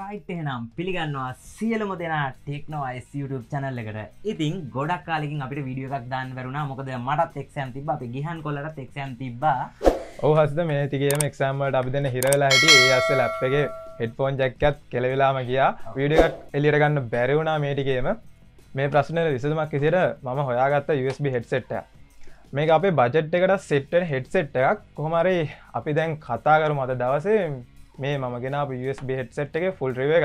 Right එහෙනම් පිළිගන්නවා සියලුම දෙනා ටෙක්නෝ අයිස් YouTube channel එකට. ඉතින් ගොඩක් කාලෙකින් අපිට වීඩියෝ එකක් දාන්න බැරුණා. මොකද මටත් exam තිබ්බා. අපේ ගිහන් කොල්ලටත් exam තිබ්බා. ඔව් හස්ද මේ ටිකේම exam වලට අපි දැන් හිර වෙලා හිටියේ. ඒ අස්සේ ලැප් එකේ headphone jack එකත් කෙලවිලාම ගියා. වීඩියෝ එකක් එළියට ගන්න බැරි වුණා මේ ටිකේම. මේ ප්‍රශ්නෙට විසඳුමක් විදියට මම හොයාගත්ත USB headset එක. මේක අපේ බජට් එකට සෙට් වෙන headset එකක්. කොහොම හරි අපි දැන් කතා කරමු අද දවසේ මේ මම ගෙන ආපු USB headset එකේ full review එක.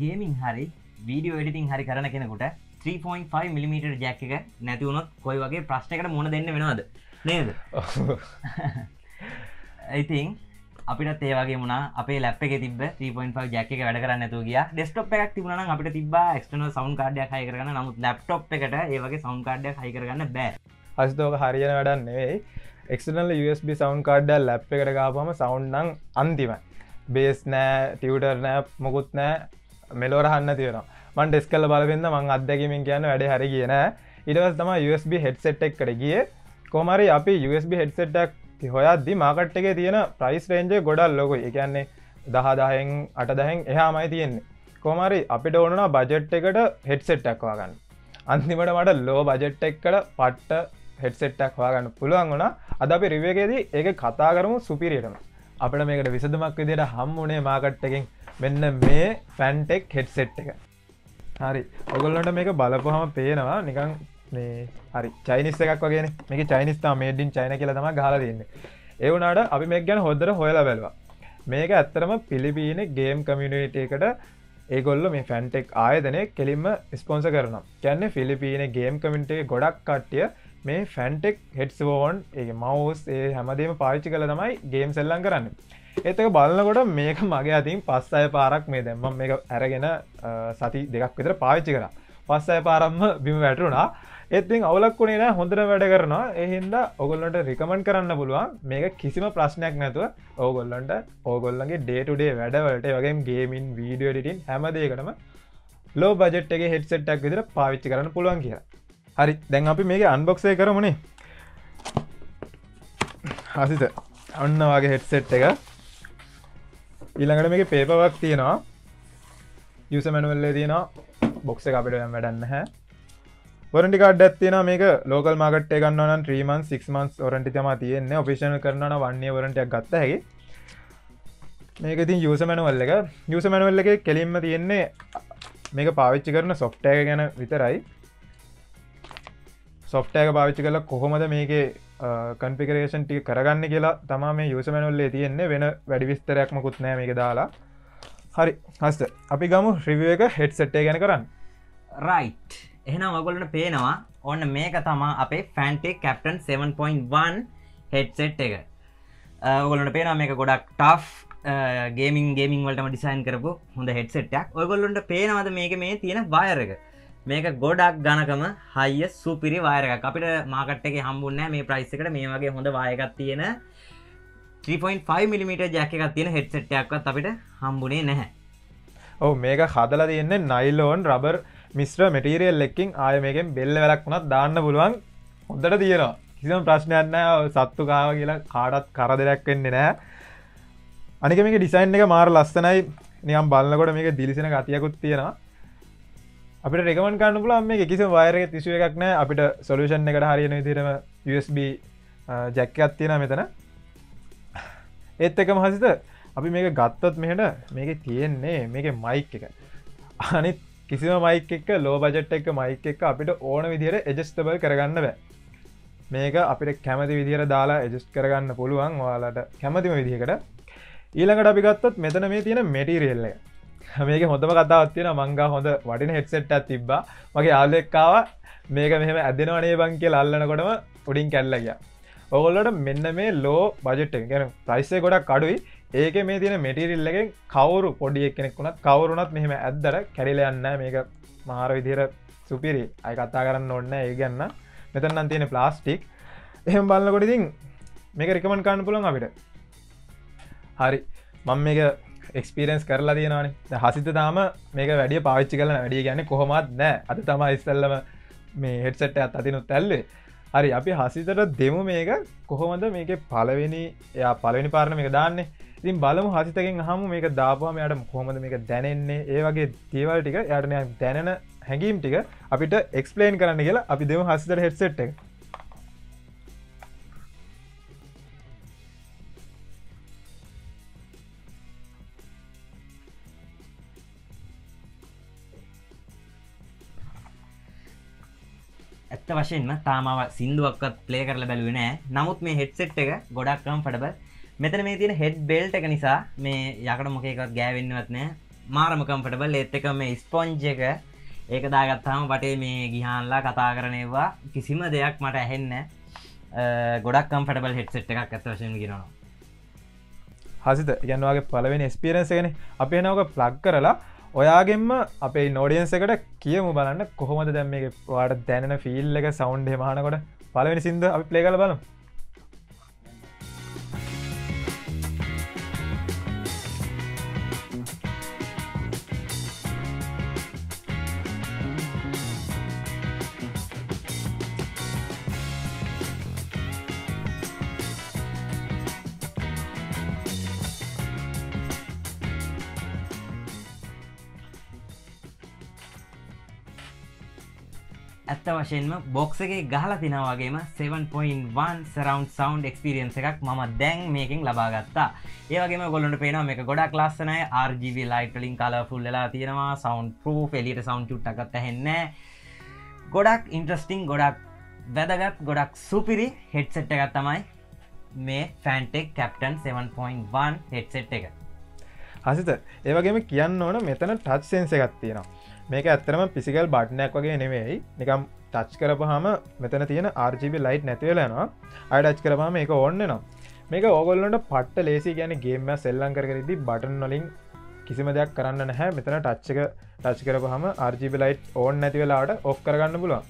gaming හරි video editing හරි කරන කෙනෙකුට 3.5 mm jack එක නැති වුණොත් කොයි වගේ ප්‍රශ්නයකට මුහුණ දෙන්න වෙනවද නේද? I think අපිට ඒ වගේ වුණා. අපේ ලැප් එකේ තිබ්බ 3.5 ජැක් එක වැඩ කරන්නේ නැතුව ගියා. ඩෙස්ක්ටොප් එකක් තිබුණා නම් අපිට තිබ්බා එක්ස්ටර්නල් සවුන්ඩ් කාඩ් එකක් හයි කරගන්න. නමුත් ලැප්ටොප් එකට ඒ වගේ සවුන්ඩ් කාඩ් එකක් හයි කරගන්න බෑ. හරිදෝක හරියන වැඩක් නෙවෙයි. එක්ස්ටර්නල් USB සවුන්ඩ් කාඩ් එක ලැප් එකට ගහපුවම සවුන්ඩ් නම් අන්තිමයි. බේස් නෑ, ටියුටර් නෑ, මොකුත් නෑ. මෙලෝ රහන්න තියෙනවා. මම ඩෙස්ක් කරලා බලපෙන්ද මම අත්දැකීමෙන් කියන්නේ වැඩේ හරිය ගියේ නෑ. ඊට පස්සේ තමයි USB headset එකකට ගියේ. කොහොම හරි අපි USB headset එකක් හොයද්දි මාකට් එකේ තියෙන ප්‍රයිස් රේන්ජ් එක ගොඩක් ලොකුයි. ඒ කියන්නේ 10,000න් 8,000න් එහාමයි තියෙන්නේ. කොහොම හරි අපිට ඕන නම් බජට් එකට හෙඩ්සෙට් එකක් හොයාගන්න. අන්තිමට මට ලෝ බජට් එකකට පට්ට හෙඩ්සෙට් එකක් හොයාගන්න පුළුවන් වුණා. අද අපි රිවිව් එකේදී ඒක කතා කරමු සුපීරියටම. අපිට මේකට විසඳුමක් විදියට හම්බුනේ මාකට් එකෙන් මෙන්න මේ Fantech හෙඩ්සෙට් එක. හරි. ඔයගොල්ලන්ට මේක බලපුවම පේනවා නිකන් මේ හරි චයිනිස් එකක් වගේනේ. මේක චයිනිස් තමයි මේඩ් ඉන් චයිනා කියලා තමයි ගහලා තියෙන්නේ. ඒ වුණාට අපි මේක ගැන හොද්දට හොයලා බලුවා. මේක ඇත්තටම පිලිපීන ගේම් කමියුනිටි එකට ඒගොල්ලෝ මේ Fantech ආයතනය කෙලින්ම ස්පොන්සර් කරනවා. කියන්නේ පිලිපීන ගේම් කමියුනිටි එකේ ගොඩක් කට්ටිය මේ Fantech headphone, ඒ මවුස්, ඒ හැමදේම පාවිච්චි කරලා තමයි ගේම්ස් එල්ලම් කරන්නේ. ඒත් ඒක බලනකොට මේක මගේ අතින් 5-6 පාරක් මේ දැන් මම මේක අරගෙන සති දෙකක් විතර පාවිච්චි කරා. 5-6 පාරක්ම බිම වැටුණා. ඒත්තින් අවුලක් වුණේ නෑ. හොඳට වැඩ කරනවා. ඒ හින්දා ඕගොල්ලන්ට රිකමන්ඩ් කරන්න පුළුවන්. මේක කිසිම ප්‍රශ්නයක් නැතුව ඕගොල්ලන්ට ඕගොල්ලන්ගේ ඩේ ටු ඩේ වැඩවලට ඒ වගේම ගේමින් වීඩියෝ එඩිටින් හැම දෙයකටම ලෝ බජට් එකේ හෙඩ්සෙට් එකක් විදිහට පාවිච්චි කරන්න පුළුවන් කියලා. හරි. දැන් අපි මේක අන්බොක්ස් එක කරමුනේ. හරිද? අන්න වගේ හෙඩ්සෙට් එක. ඊළඟට මේකේ පේපර් එකක් තියෙනවා. යූසර් මැනුවල් එකේ තියෙනවා. බොක්ස් එක අපිට දැන් වැඩක් නැහැ. වරන්ටි කාඩ් එකක් තියෙනවා. මේක ලෝකල් මාකට් එකේ ගන්නවා නම් 3 months 6 months වරන්ටි තමයි තියෙන්නේ. ඔෆිෂියල් කරනවා නම් 1 year වරන්ටි එකක් ගත්ත හැකි. මේක ඉතින් යූසර් මැනුවල් එක. යූසර් මැනුවල් එකේ කෙලින්ම තියෙන්නේ මේක පාවිච්චි කරන software එක ගැන විතරයි. software එක පාවිච්චි කරලා කොහොමද මේකේ configuration ටික කරගන්නේ කියලා තමයි මේ යූසර් මැනුවල් එකේ තියෙන්නේ. වෙන වැඩි විස්තරයක් මොකුත් නැහැ මේක දාලා. හරි. හස්ත. අපි ගමු review එක headset එක ගැන කරන්න. right. එහෙනම් ඔයගොල්ලන්ට පේනවා ඕන්න මේක තමයි අපේ Fantech Captain 7.1 headset එක. ඔයගොල්ලන්ට පේනවා මේක ගොඩක් tough gaming වලටම design කරපු හොඳ headset එකක්. ඔයගොල්ලන්ට පේනවද මේකේ මේ තියෙන wire එක? මේක ගොඩක් ඝනකම high superior wire එකක්. අපිට market එකේ හම්බුන්නේ නැහැ මේ price එකට මේ වගේ හොඳ wire එකක් තියෙන 3.5 mm jack එකක් තියෙන headset එකක්වත් අපිට හම්බුනේ නැහැ. ඔව් මේක හදලා තියෙන්නේ nylon rubber මිශ්‍ර මැටීරියල් එකකින්. ආයෙ මේකෙන් බෙල්ල වැලක් වුණත් දාන්න පුළුවන්. හොඳට තියෙනවා. කිසිම ප්‍රශ්නයක් නැහැ. සත්තු කාව කියලා කාටවත් කරදරයක් වෙන්නේ නැහැ. අනික මේකේ ඩිසයින් එක මාර ලස්සනයි. නිකන් බලනකොට මේකේ දිලිසෙන ගතියකුත් තියෙනවා. අපිට රෙකමන්ඩ් කරන්න පුළුවන් මේකේ කිසිම වයර් එකක ඉෂුව එකක් නැහැ. අපිට සොලියුෂන් එකට හරියන විදිහටම USB ජැක් එකක් තියෙනවා මෙතන. ඒත් එකම හසිත අපි මේක ගත්තොත් මෙහෙට මේකේ තියෙන්නේ මේකේ මයික් එක. අනිත් කිසිම මයික් එක ලෝ බජට් එක මයික් එක අපිට ඕන විදිහට ඇඩ්ජස්ටබල් කරගන්න බෑ. මේක අපිට කැමති විදිහට දාලා ඇඩ්ජස්ට් කරගන්න පුළුවන් ඔයාලට කැමතිම විදිහකට. ඊළඟට අපි ගත්තොත් මෙතන මේ තියෙන මැටීරියල් එක. මේකේ හොඳම කතාවක් තියෙනවා. මංගා හොඳ වටින හෙඩ්සෙට් එකක් තිබ්බා. මගේ යාළුවෙක් ආවා මේක මෙහෙම ඇදෙනව නේ බං කියලා අල්ලනකොටම උඩින් කැඩලා ගියා. ඔයගොල්ලෝට මෙන්න මේ ලෝ බජට් එක කියන්නේ ප්‍රයිස් එක ගොඩක් අඩුයි. ඒකේ මේ තියෙන මැටීරියල් එකෙන් කවුරු පොඩි එක්කෙනෙක් වුණත් කවුරු වුණත් මෙහෙම ඇද්දට කැඩිලා යන්නේ නැහැ. මේක මහාර විදිහට සුපිරි. අය කතා කරන්න ඕනේ නැහැ ඒ ගැන. මෙතන නම් තියෙන ප්ලාස්ටික්. එහෙම බලනකොට ඉතින් මේක රෙකමන්ඩ් කරන්න පුළුවන් අපිට. හරි. මම මේක එක්ස්පීරියන්ස් කරලා තියෙනවානේ. දැන් හසිත තාම මේක වැඩි පාවිච්චි කරලා වැඩි කියන්නේ කොහොමවත් නැහැ. අද තමයි ඉස්සෙල්ලම මේ හෙඩ්සෙට් එකත් අදිනුත් ඇල්ලුවේ. හරි අපි හසිතට දෙමු මේක කොහොමද මේකේ පළවෙනි එයා පළවෙනි පාරන මේක දාන්නේ. ඉතින් බලමු හසිතගෙන් අහමු මේක දාපුවාම එයාට කොහොමද මේක දැනෙන්නේ. ඒ වගේ දේවල් ටික එයාට නිකන් දැනෙන හැඟීම් ටික අපිට එක්ස්ප්ලেইন කරන්න කියලා අපි දෙමු හසිතට හෙඩ්සෙට් එක. ඇත්ත වශයෙන්ම තාමාව සින්දුවක්වත් ප්ලේ කරලා බැලුවේ නෑ. නමුත් මේ හෙඩ්සෙට් එක ගොඩක් කම්ෆර්ටබල්. මෙතන මේ තියෙන හෙඩ් බෙල්ට් එක නිසා මේ යකඩ මොකේකවත් ගෑවෙන්නවත් නෑ. මාරම කම්ෆර්ටබල්. ඒත් එක මේ ස්පොන්ජ් එක ඒක දාගත්තාම වටේ මේ ගිහාන්ලා කතා කරනේවා කිසිම දෙයක් මට ඇහෙන්නේ නෑ. ගොඩක් කම්ෆර්ටබල් හෙඩ්සෙට් එකක් ඇත්ත වශයෙන්ම කියනවා. හසිත කියන්නේ ඔයාගේ පළවෙනි එක්ස්පීරියන්ස් එකනේ. අපි එනකොට ප්ලග් කරලා ඔයාගෙන්ම අපේ නෝඩියන්ස් එකට කියමු බලන්න කොහොමද දැන් මේක ඔයාලට දැනෙන ෆීල් එක සවුන්ඩ් එහෙම අහනකොට. පළවෙනි සින්දුව අපි ප්ලේ කරලා බලමු. ඇත්ත වශයෙන්ම බොක්ස් එකේ ගහලා තිනවා වගේම 7.1 surround sound experience එකක් මම දැන් මේකෙන් ලබා ගත්තා. ඒ වගේම ඔයගොල්ලන්ට පේනවා මේක ගොඩක් ලස්සනයි. RGB light වලින් colorful වෙලා තියෙනවා. sound proof එළියට sound චුට්ටක්වත් ඇහෙන්නේ නැහැ. ගොඩක් interesting ගොඩක් වැදගත් ගොඩක් සුපිරි headset එකක් තමයි මේ Fantech Captain 7.1 headset එක. හසිත ඒ වගේම කියන්න ඕන මෙතන touch sense එකක් තියෙනවා. මේක ඇත්තරම පිසිකල් බට්නයක් වගේ නෙවෙයි. නිකම් ටච් කරපුවාම මෙතන තියෙන RGB ලයිට් නැති වෙලා යනවා. ආය ටච් කරපුවාම ඒක ඕන් වෙනවා. මේක ඕගොල්ලන්ට පට්ට ලේසි. කියන්නේ ගේම් එක සෙල්ලම් කරගෙන ඉද්දි බටන් වලින් කිසිම දෙයක් කරන්න නැහැ. මෙතන ටච් කරපුවාම RGB ලයිට් ඕන් නැති වෙලාවට ඔෆ් කරගන්න පුළුවන්.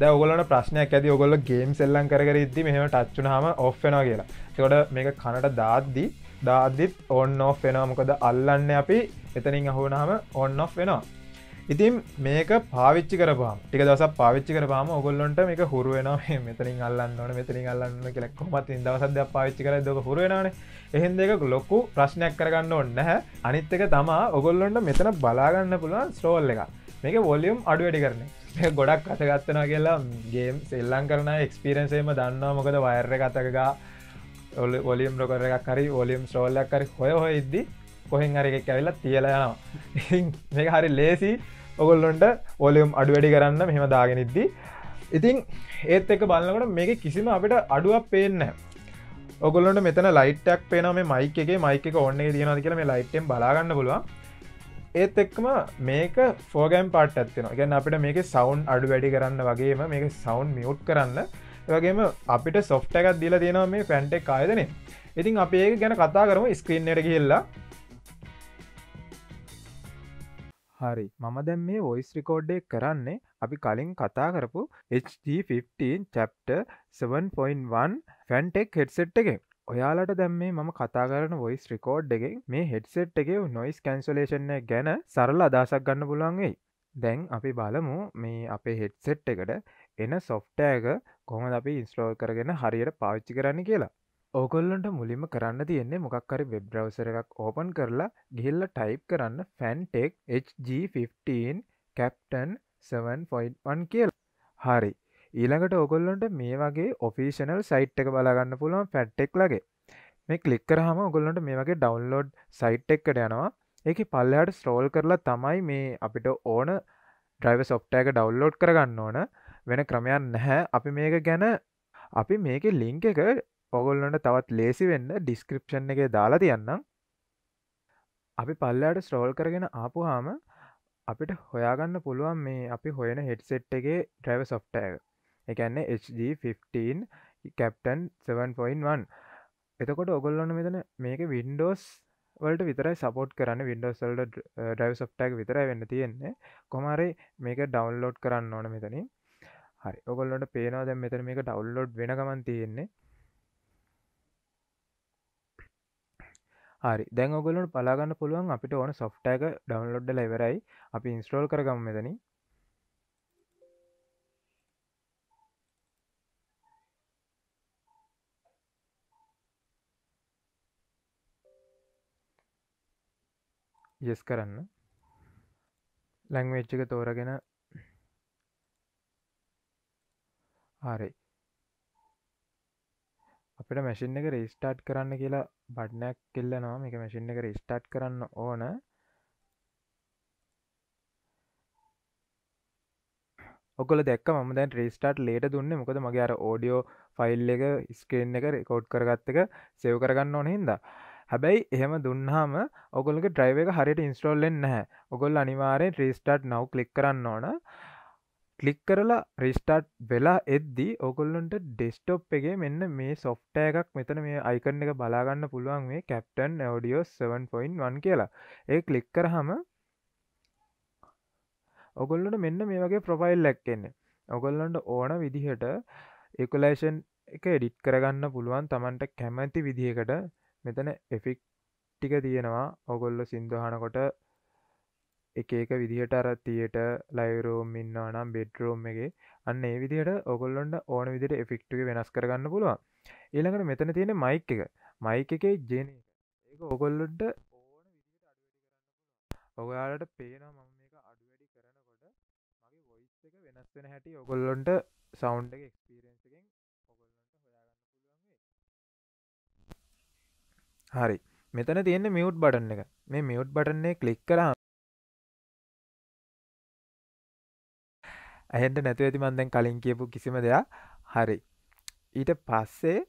දැන් ඕගොල්ලන්ට ප්‍රශ්නයක් ඇති ඕගොල්ලෝ ගේම් සෙල්ලම් කරගෙන ඉද්දි මෙහෙම ටච් වුනහම ඔෆ් වෙනවා කියලා. ඒකට මේක කනට දාද්දිත් ඕන් ඔෆ් වෙනවා. මොකද අල්ලන්නේ අපි එතනින් අහුනහම ඕන් ඔෆ් වෙනවා. ඉතින් මේක පාවිච්චි කරපුවාම ටික දවසක් පාවිච්චි කරපුවාම ඕගොල්ලන්ට මේක හුරු වෙනවා. මෙතනින් අල්ලන්න ඕනේ මෙතනින් අල්ලන්න ඕනේ කියලා කොහොමද ඉතින් දවසක් දෙකක් පාවිච්චි කරද්දී ඔක හුරු වෙනවනේ. එහෙනම් මේක ලොකු ප්‍රශ්නයක් කරගන්න ඕනේ නැහැ. අනිත් එක තමයි ඕගොල්ලන්ට මෙතන බලා ගන්න පුළුවන් ස්ටෝල් එක. මේක වොලියම් අඩු වැඩි කරන එක. මේක ගොඩක් අත ගන්නවා කියලා ගේම් සෙල්ලම් කරන අය එක්ස්පීරියන්ස් එකම දන්නවා. මොකද වයර් එක අතක ගා වොලියම් රොකර් එකක් හරි වොලියම් ස්ටෝල් එකක් හරි හොය හොය ඉද්දි කොහෙන් හරි එකක් ඇවිල්ලා තියලා යනවා. ඉතින් මේක හරි ලේසි. ඔගොල්ලොන්ට වොලියම් අඩු වැඩි කරන්න මෙහෙම දාගෙන ඉද්දි. ඉතින් ඒත් එක බලනකොට මේක කිසිම අපිට අඩුවක් පේන්නේ නැහැ. ඔගොල්ලොන්ට මෙතන ලයිට් එකක් පේනවා. මේ මයික් එකේ මයික් එක ඔන් එකේ තියනවාද කියලා මේ ලයිට් එකෙන් බලා ගන්න පුළුවන්. ඒත් එක්කම මේක ෆෝගෑම් පාට් එකක් තියෙනවා. ඒ කියන්නේ අපිට මේකේ සවුන්ඩ් අඩු වැඩි කරන්න වගේම මේකේ සවුන්ඩ් මියුට් කරන්න ඒ වගේම අපිට සොෆ්ට් එකක් දීලා තියෙනවා මේ Fantech ආයතනේ. ඉතින් අපි ඒක ගැන කතා කරමු ස්ක්‍රීන් එකට ගිහිල්ලා. හරි මම දැන් මේ වොයිස් රෙකෝඩ් එක කරන්නේ අපි කලින් කතා කරපු HG 15 chapter 7.1 Fantech headset එකේ. ඔයාලට දැන් මේ මම කතා කරන වොයිස් රෙකෝඩ් එකෙන් මේ headset එකේ noise cancellation එක ගැන සරල අදහසක් ගන්න පුළුවන් වෙයි. දැන් අපි බලමු මේ අපේ headset එකට එන software එක කොහොමද අපි install කරගෙන හරියට පාවිච්චි කරන්න කියලා. ඕගොල්ලන්ට මුලින්ම කරන්න තියෙන්නේ මොකක් හරි වෙබ් බ්‍රවුසර් එකක් ඕපන් කරලා ගිහිල්ලා ටයිප් කරන්න Fantech HG 15 Captain 7.1 කියලා. හරි. ඊළඟට ඕගොල්ලන්ට මේ වගේ ඔෆිෂියල් සයිට් එක බලා ගන්න පුළුවන් Fantech ලගේ. මේ ක්ලික් කරාම ඕගොල්ලන්ට මේ වගේ ඩවුන්ලෝඩ් සයිට් එකකට යනවා. ඒකේ පල්ලෙහාට ස්ක්‍රෝල් කරලා තමයි මේ අපිට ඕන driver software එක ඩවුන්ලෝඩ් කරගන්න ඕන. වෙන ක්‍රමයක් නැහැ. අපි මේක ගැන අපි මේකේ link එක ඔගොල්ලොන්ට තවත් ලේසි වෙන්න ඩිස්ක්‍රිප්ෂන් එකේ දාලා තියන්නම්. අපි පල්ලයට ස්ටෝල් කරගෙන ආපුවාම අපිට හොයාගන්න පුළුවන් මේ අපි හොයන හෙඩ්සෙට් එකේ driver software එක. ඒ කියන්නේ HG 15 Captain 7.1. එතකොට ඔගොල්ලොන්ට මෙතන මේක Windows වලට විතරයි support කරන්නේ. Windows වලට driver software එක විතරයි වෙන්න තියෙන්නේ. කොහොම හරි මේක download කරන්න ඕන මෙතනින්. හරි. ඔගොල්ලොන්ට පේනවා දැන් මෙතන මේක download වෙන ගමන් තියෙන්නේ. හරි දැන් ඔයගොල්ලන්ට බලා ගන්න පුළුවන් අපිට ඕන software එක download වෙලා ඉවරයි. අපි install කරගමු මෙතනින්. යස් කරන්න. ලැංග්වේජ් එක තෝරගෙන හරි අපිට මැෂින් එක රීස්ටාර්ට් කරන්න කියලා බටනක් කිල්ලනවා. මේක මැෂින් එක රීස්ටාර්ට් කරන්න ඕන. ඔගොල්ලෝ දැක්ක මම දැන් රීස්ටාර්ට් ලේට දුන්නේ මොකද මගේ අර ඔඩියෝ ෆයිල් එක ස්ක්‍රීන් එක රෙකෝඩ් කරගත්ත එක සේව් කරගන්න ඕන හින්දා. හැබැයි එහෙම දුන්නාම ඔයගොල්ලෝගේ drive එක හරියට install වෙන්නේ නැහැ. ඔයගොල්ලෝ අනිවාර්යෙන් restart now click කරන්න ඕන. click කරලා restart වෙලා එද්දී ඔයගොල්ලන්ට desktop එකේ මෙන්න මේ software එකක් මෙතන මේ icon එක බලා ගන්න පුළුවන් මේ Captain Audio 7.1 කියලා. ඒක click කරාම ඔයගොල්ලන්ට මෙන්න මේ වගේ profile එකක් එන්නේ. ඔයගොල්ලන්ට ඕන විදිහට equalization එක edit කරගන්න පුළුවන් Tamanට කැමති විදිහකට. මෙතන එෆෙක්ට් ටික තියෙනවා. ඔයගොල්ලෝ සින්දු අහනකොට එක එක විදිහට අර තියටර් ලයිව් රූම් ඉන්නවා නම් බෙඩ් රූම් එකේ අන්න ඒ විදිහට ඔයගොල්ලොන්ට ඕන විදිහට එෆෙක්ට් එක වෙනස් කරගන්න පුළුවන්. ඊළඟට මෙතන තියෙන මයික් එක. මයික් එකේ ජෙන එක. ඒක ඔයගොල්ලොන්ට ඕන විදිහට අඩු වැඩි කරන්න පුළුවන්. ඔයාලට පේනවා මම මේක අඩු වැඩි කරනකොට මගේ වොයිස් එක වෙනස් වෙන හැටි ඔයගොල්ලොන්ට සවුන්ඩ් එක එක්ස්පීරියන්ස් එකෙන් හරි. මෙතන තියෙන මියුට් බටන් එක. මේ මියුට් බටන් එක ක්ලික් කරාම ඇහෙන්න නැතුව ඇති මම දැන් කලින් කියපු කිසිම දෙයක්. හරි. ඊට පස්සේ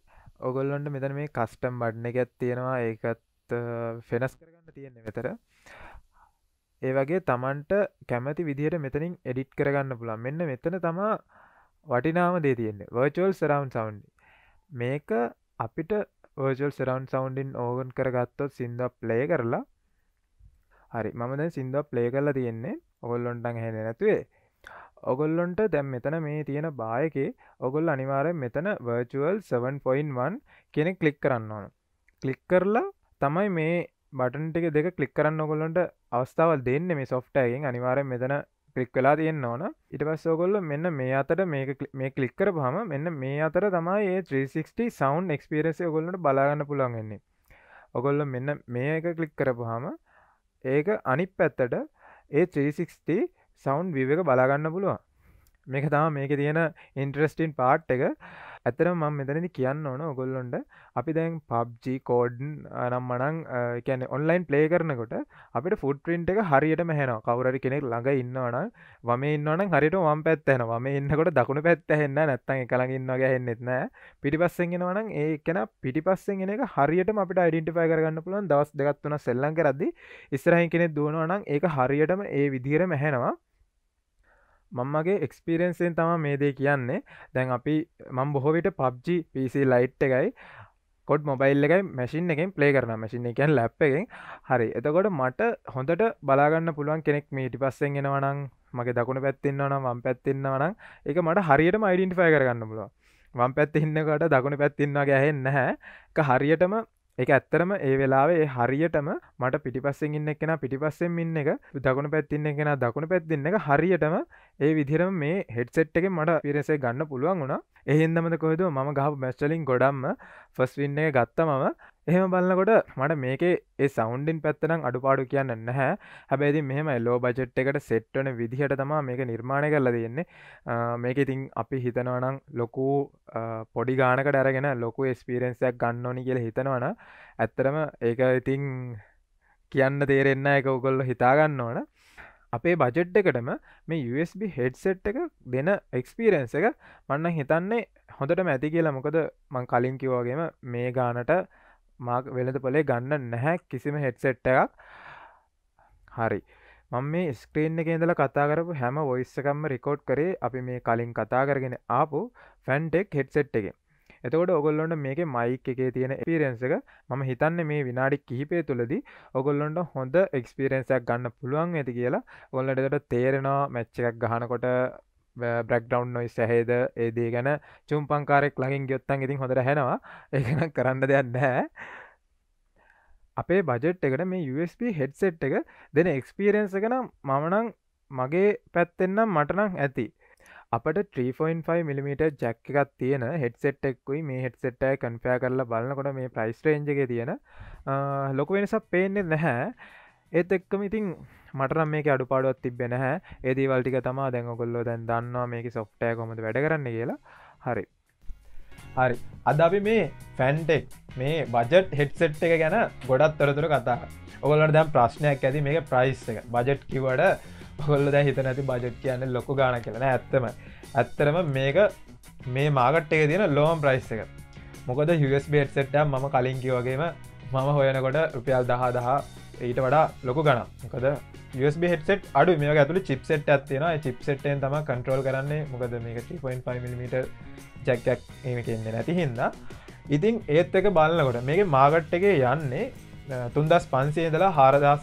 ඔයගොල්ලන්ට මෙතන මේ කස්ටම් බටන් එකක් තියෙනවා. ඒකත් වෙනස් කරගන්න තියෙන්නේ මෙතන. ඒ වගේ Tamanට කැමති විදිහට මෙතනින් එඩිට් කරගන්න පුළුවන්. මෙන්න මෙතන තමයි වටිනාම දේ තියෙන්නේ. virtual surround sound. මේක අපිට virtual surround sound in ඕගන් කරගත්තොත් සින්දුව play කරලා හරි මම දැන් සින්දුව play කරලා තියෙන්නේ. ඔයගොල්ලොන්ට ඇහෙන්නේ නැතුවේ. ඔයගොල්ලොන්ට දැන් මෙතන මේ තියෙන බා එකේ ඔයගොල්ලෝ අනිවාර්යෙන් මෙතන virtual 7.1 කියන එක ක්ලික් කරන්න ඕන. ක්ලික් කරලා තමයි මේ බටන් ටික දෙක ක්ලික් කරන්න ඔයගොල්ලොන්ට අවස්ථාවක් දෙන්නේ මේ software එකෙන්. අනිවාර්යෙන් මෙතන ක්ලික් වෙලා තියෙන්න ඕන. ඊට පස්සේ ඔයගොල්ලෝ මෙන්න මේ අතට මේක මේ ක්ලික් කරපුවාම මෙන්න මේ අතට තමයි මේ 360 sound experience එක ඔයගොල්ලන්ට බලා ගන්න පුළුවන් වෙන්නේ. ඔයගොල්ලෝ මෙන්න මේ එක ක්ලික් කරපුවාම ඒක අනිත් පැත්තට ඒ 360 sound view එක බලා ගන්න පුළුවන්. මේක තමයි මේකේ තියෙන interesting part එක. ඇත්තටම මම මෙතනදී කියන්න ඕන ඔයගොල්ලන්ට අපි දැන් PUBG code නම් මනම් කියන්නේ online play කරනකොට අපිට footprint එක හරියටම ඇහෙනවා. කවුරු හරි කෙනෙක් ළඟ ඉන්නවා නම් වමේ ඉන්නවා නම් හරියටම වම් පැත්ත ඇහෙනවා. වමේ ඉන්නකොට දකුණු පැත්ත ඇහෙන්නේ නැහැ. නැත්තම් එක ළඟ ඉන්නවා වගේ ඇහෙන්නෙත් නැහැ. පිටිපස්සෙන් එනවා නම් ඒ එක්කෙනා පිටිපස්සෙන් එන එක හරියටම අපිට identify කරගන්න පුළුවන්. දවස් දෙකක් තුනක් සෙල්ලම් කරද්දී ඉස්සරහින් කෙනෙක් දුවනවා නම් ඒක හරියටම ඒ විදිහටම ඇහෙනවා. මමගේ එක්ස්පිරියන්සෙන් තමයි මේ දේ කියන්නේ. දැන් අපි මම බොහෝ විට PUBG PC Lite එකයි COD mobile එකයි machine එකෙන් play කරනවා. machine එක කියන්නේ lap එකෙන්. හරි. එතකොට මට හොඳට බලා ගන්න පුළුවන් කෙනෙක් මේ ඊටපස්සෙන් එනවා නම් මගේ දකුණු පැත්තේ ඉන්නවා නම් වම් පැත්තේ ඉන්නවා නම් ඒක මට හරියටම identify කරගන්න පුළුවන්. වම් පැත්තේ ඉන්නකොට දකුණු පැත්තේ ඉන්නවා කියලා ඇහෙන්නේ නැහැ. ඒක හරියටම ඒක ඇත්තරම ඒ වෙලාවේ හරියටම මට පිටිපස්සෙන් ඉන්න එක්කෙනා පිටිපස්සෙන් ඉන්න එක දකුණු පැත්තේ ඉන්න එක්කෙනා දකුණු පැත්තේ ඉන්න එක හරියටම ඒ විදිහටම මේ හෙඩ්සෙට් එකෙන් මට එක්ස්පීරියන්ස් එක ගන්න පුළුවන් වුණා. එහෙන්දමද කොහෙද මම ගහපු මැච් වලින් ගොඩක්ම ෆස්ට් වින් එක ගත්තා මම. එහෙම බලනකොට මට මේකේ ඒ සවුන්ඩ් ඉන් පැත්ත නම් අඩුපාඩු කියන්න නැහැ. හැබැයි ඉතින් මෙහෙමයි ලෝ බජට් එකකට සෙට් වෙන විදිහට තමයි මේක නිර්මාණය කරලා තියෙන්නේ. මේක ඉතින් අපි හිතනවා නම් ලොකු පොඩි ගානකට අරගෙන ලොකු එක්ස්පීරියන්ස් එකක් ගන්න ඕනි කියලා හිතනවා නම් ඇත්තටම ඒක ඉතින් කියන්න තේරෙන්නේ නැහැ. ඒක ඔයගොල්ලෝ හිතා ගන්න ඕන. අපේ බජට් එකටම මේ USB headset එක දෙන එක්ස්පීරියන්ස් එක මම නම් හිතන්නේ හොඳටම ඇති කියලා. මොකද මම කලින් කිව්වා වගේම මේ ගානට මා වෙළඳපොලේ ගන්න නැහැ කිසිම හෙඩ්සෙට් එකක්. හරි. මම මේ ස්ක්‍රීන් එකේ ඉඳලා කතා කරපු හැම වොයිස් එකක්ම රෙකෝඩ් කරේ අපි මේ කලින් කතා කරගෙන ආපු Fantech හෙඩ්සෙට් එකෙන්. එතකොට ඔයගොල්ලොන්ට මේකේ මයික් එකේ තියෙන එක්ස්පීරියන්ස් එක මම හිතන්නේ මේ විනාඩි කිහිපය තුළදී ඔයගොල්ලොන්ට හොඳ එක්ස්පීරියන්ස් එකක් ගන්න පුළුවන් වෙයි කියලා. ඔයගොල්ලන්ට එතකොට තේරෙනවා මැච් එකක් ගහනකොට බ්‍රැක්්ඩවන්් නොයිස් ඇහේද ඒදේ ගැන චුම්පංකාරෙක් ලඟින් ගොත්තන් ඉතින් හොඳට හැනවා. ඒගන කරන්න දෙයක් නැහැ. අපේ බජට් එකට මේ USB හෙඩ්සෙට් එක දෙන එක්ස්පීරෙන්න්ස ගැන මමනං මගේ පැත්තෙන්නම් මටනං ඇති. අපට 3.5mm ජැක් එකත් තියෙන හෙඩ්සෙට් එක්කුයි මේ හෙඩ්සෙට් එක කන්ෆයා කරලා බලන්නකොට මේ ප්‍රයිස් රේන්ජගේ තියෙන ලොකු වෙනසක් පේන්නේ නැහැ. ඒත් එක්කම ඉතින් මට නම් මේකේ අඩුපාඩුවක් තිබ්බේ නැහැ. ඒ දේවල් ටික තමයි දැන් ඔයගොල්ලෝ දැන් දන්නවා මේකේ software කොහොමද වැඩ කරන්නේ කියලා. හරි. හරි. අද අපි මේ Fantech මේ budget headset එක ගැන ගොඩක් තොරතුරු කතා කරා. ඔයගොල්ලන්ට දැන් ප්‍රශ්නයක් ඇති මේකේ price එක. budget කිව්වට ඔයගොල්ලෝ දැන් හිතන ඇති budget කියන්නේ ලොකු ගාණක් කියලා නෑ ඇත්තම. ඇත්තටම මේක මේ market එකේ තියෙන lowest price එක. මොකද USB headset එක මම කලින් කිව්වා වගේම මම හොයනකොට රුපියල් 10000 ඊට වඩා ලොකු ගණන්. මොකද USB headset අඩුයි. මේක ඇතුලේ chipset එකක් තියෙනවා. ඒ chipset එකෙන් තමයි control කරන්නේ. මොකද මේක 3.5 mm jack එකක් මේකේ ඉන්නේ නැති හින්දා. ඉතින් ඒත් එක බලනකොට මේකේ market එකේ යන්නේ 3500 ඉඳලා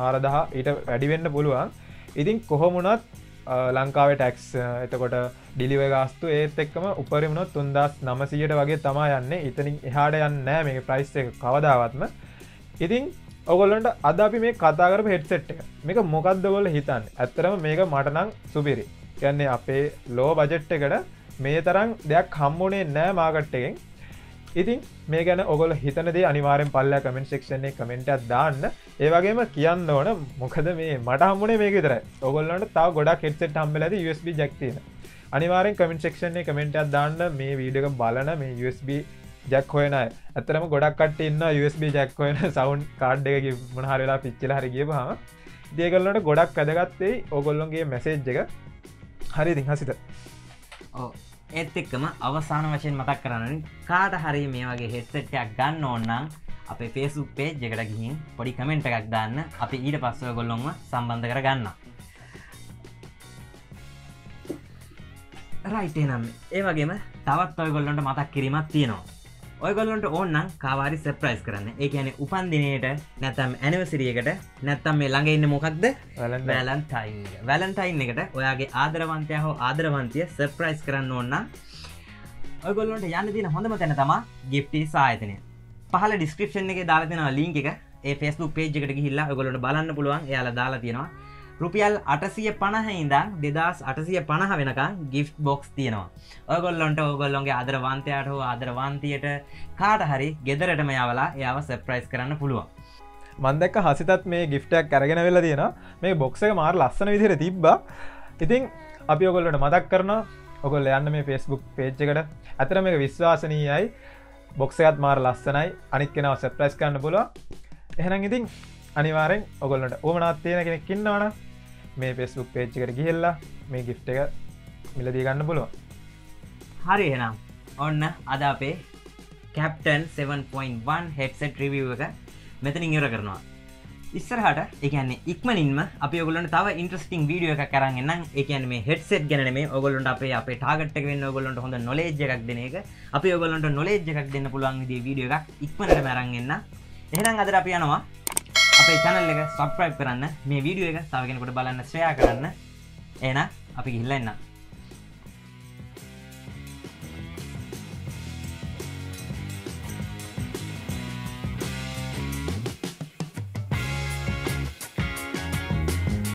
4000 ඊට වැඩි වෙන්න පුළුවන්. ඉතින් කොහොම වුණත් ලංකාවේ ටැක්ස් එතකොට ඩිලිවරි ගාස්තු ඒත් එක්කම උඩරිම උනොත් 3900ට වගේ තමයි යන්නේ. ඉතින් එහාට යන්නේ නැහැ මේකේ price එක කවදාවත්ම. ඉතින් ඔයගොල්ලන්ට අද අපි මේ කතා කරපු headset එක. මේක මොකද්ද ඔයගොල්ලෝ හිතන්නේ? ඇත්තටම මේක මට නම් සුපිරි. කියන්නේ අපේ low budget එකට මේ තරම් දෙයක් හම්බුනේ නැහැ market එකෙන්. ඉතින් මේ ගැන ඔයගොල්ලෝ හිතන දේ අනිවාර්යෙන් පල්ලෙහා comment section එකේ comment එකක් දාන්න. ඒ වගේම කියන්න ඕන මොකද මේ මට හම්බුනේ මේක විතරයි. ඔයගොල්ලන්ට තව ගොඩක් headset හම්බෙලා තියෙයි USB jack තියෙන. අනිවාර්යෙන් comment section එකේ comment එකක් දාන්න මේ වීඩියෝ එක බලන මේ USB jack හොයන අය. ඇත්තටම ගොඩක් කට්ටිය ඉන්නවා USB jack හොයන sound card එක මොන හරි වෙලා පිච්චිලා හරි ගියපහම. ඉතින් ඒගොල්ලන්ට ගොඩක් වැදගත් වෙයි ඔයගොල්ලන්ගේ message එක. හරි ඉතින් හසිත. ඔව්. ඒත් එක්කම අවසාන වශයෙන් මතක් කරගන්න කාට හරි මේ වගේ headset එකක් ගන්න ඕන නම් අපේ Facebook page එකට ගිහින් පොඩි කමෙන්ට් එකක් දාන්න. අපි ඊට පස්සේ ඔයගොල්ලොන්ව සම්බන්ධ කරගන්නවා. right එහෙනම් ඒ වගේම තවත් ඔයගොල්ලන්ට මතක් කිරීමක් තියෙනවා. ඔයගොල්ලන්ට ඕන නම් කාව හරි සර්ප්‍රයිස් කරන්න. ඒ කියන්නේ උපන් දිනේට නැත්නම් anniversary එකට නැත්නම් මේ ළඟ ඉන්නේ මොකක්ද? Valentine. Valentine එකට ඔයාගේ ආදරවන්තයා හෝ ආදරවන්තිය සර්ප්‍රයිස් කරන්න ඕන නම් ඔයගොල්ලන්ට යන්න තියෙන හොඳම තැන තමයි Gifties ආයතනය. පහල ඩිස්ක්‍රිප්ෂන් එකේ දාලා තියෙනවා ලින්ක් එක. ඒ Facebook page එකට ගිහිල්ලා ඔයගොල්ලන්ට බලන්න පුළුවන්. එයාලා දාලා තියෙනවා රුපියල් 850 ඉඳන් 2850 වෙනකන් gift box තියෙනවා. ඔයගොල්ලන්ට ඔයගොල්ලන්ගේ ආදරවන්තයාට හෝ ආදරවන්තියට කාට හරි ගෙදරටම යවලා එයාව surprise කරන්න පුළුවන්. මම දැක්ක හසිතත් මේ gift එකක් අරගෙන වෙලා තියෙනවා. මේ box එක මාර ලස්සන විදිහට තිබ්බා. ඉතින් අපි ඔයගොල්ලන්ට මතක් කරනවා ඔයගොල්ලෝ යන්න මේ Facebook page එකට. අතර මේක විශ්වාසනීයයි. බොක්ස එකත් මාර ලස්සනයි. අනිත් කෙනාව සර්ප්‍රයිස් කරන්න පුළුවන්. එහෙනම් ඉතින් අනිවාර්යෙන් ඔයගොල්ලන්ට ඕමනාවක් තියෙන කෙනෙක් ඉන්නවනම් මේ Facebook page එකට ගිහිල්ලා මේ gift එක මිලදී ගන්න පුළුවන්. හරි එහෙනම් ඔන්න අද අපේ Captain 7.1 headset review එක මෙතනින් ඉවර කරනවා. ඉස්සරහට ඒ කියන්නේ ඉක්මනින්ම අපි ඔයගොල්ලන්ට තව ඉන්ටරෙස්ටිං වීඩියෝ එකක් අරන් එන්නම්. ඒ කියන්නේ මේ headset ගැන නෙමෙයි ඔයගොල්ලන්ට අපේ ටාගට් එක වෙන්න ඔයගොල්ලන්ට හොඳ knowledge එකක් දෙන එක. අපි ඔයගොල්ලන්ට knowledge එකක් දෙන්න පුළුවන් විදිහේ වීඩියෝ එකක් ඉක්මනටම අරන් එන්න. එහෙනම් අදට අපි යනවා අපේ channel එක subscribe කරන්න. මේ වීඩියෝ එක තව කෙනෙකුට බලන්න share කරන්න. එහෙනම් අපි ගිහිල්ලා එන්න.